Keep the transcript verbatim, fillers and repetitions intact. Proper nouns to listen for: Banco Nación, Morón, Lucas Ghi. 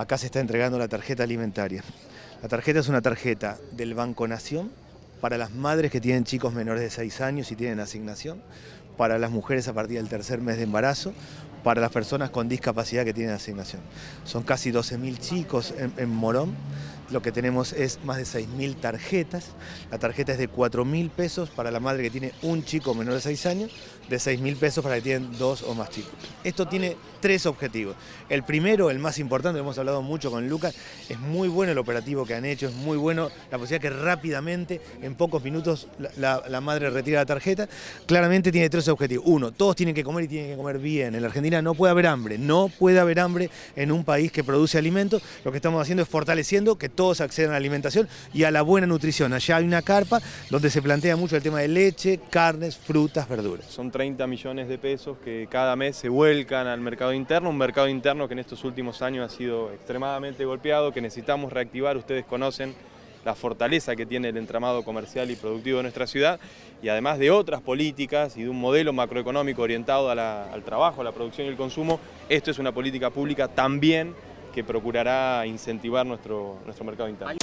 Acá se está entregando la tarjeta alimentaria. La tarjeta es una tarjeta del Banco Nación para las madres que tienen chicos menores de seis años y tienen asignación, para las mujeres a partir del tercer mes de embarazo, para las personas con discapacidad que tienen asignación. Son casi doce mil chicos en, en Morón. Lo que tenemos es más de seis mil tarjetas. La tarjeta es de cuatro mil pesos para la madre que tiene un chico menor de seis años, de seis mil pesos para que tienen dos o más chicos. Esto tiene tres objetivos. El primero, el más importante, hemos hablado mucho con Lucas, es muy bueno el operativo que han hecho, es muy bueno la posibilidad que rápidamente, en pocos minutos, la, la, la madre retira la tarjeta. Claramente tiene tres objetivos. Uno, todos tienen que comer y tienen que comer bien. En la Argentina no puede haber hambre, no puede haber hambre en un país que produce alimentos. Lo que estamos haciendo es fortaleciendo que todos accedan a la alimentación y a la buena nutrición. Allá hay una carpa donde se plantea mucho el tema de leche, carnes, frutas, verduras. Son treinta millones de pesos que cada mes se vuelcan al mercado interno, un mercado interno que en estos últimos años ha sido extremadamente golpeado, que necesitamos reactivar. Ustedes conocen la fortaleza que tiene el entramado comercial y productivo de nuestra ciudad, y además de otras políticas y de un modelo macroeconómico orientado a la, al trabajo, a la producción y el consumo, esto es una política pública también que procurará incentivar nuestro, nuestro mercado interno.